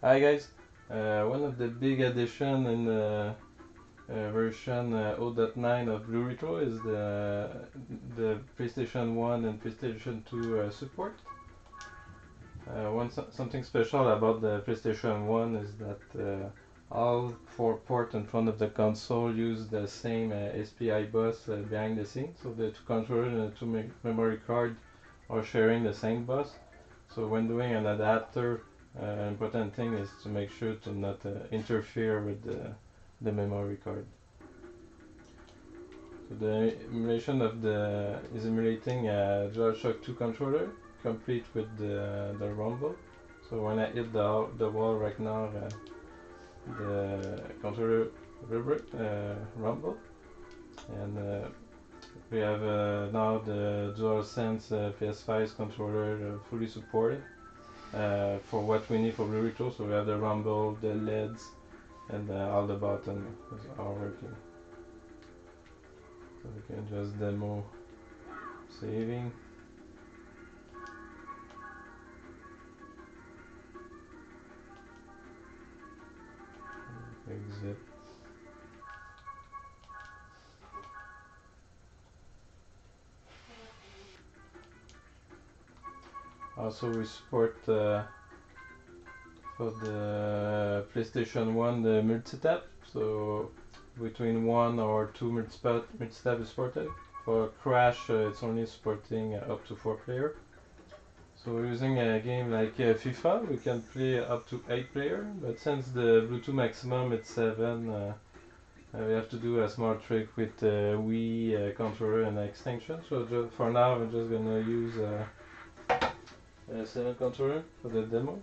Hi guys, one of the big addition in version 0.9 of Blue Retro is the PlayStation 1 and PlayStation 2 support. Something special about the PlayStation 1 is that all four ports in front of the console use the same SPI bus behind the scene, so the two controllers and the two memory card are sharing the same bus. So when doing an adapter, important thing is to make sure to not interfere with the memory card. So the emulation of is emulating a DualShock 2 controller, complete with the rumble. So when I hit the wall right now, the controller rumble, and we have now the DualSense PS5 controller fully supported for what we need for Blue Retro. So we have the rumble, the LEDs, and all the buttons are working. So we can just demo saving. Exit. Also, we support for the PlayStation 1 the multi-tap. So between one or two multi-tap is supported. For Crash, it's only supporting up to 4 players. So using a game like FIFA, we can play up to 8 players, but since the Bluetooth maximum is 7, we have to do a small trick with Wii controller and extension. So for now, I'm just gonna use a 7 controller for the demo.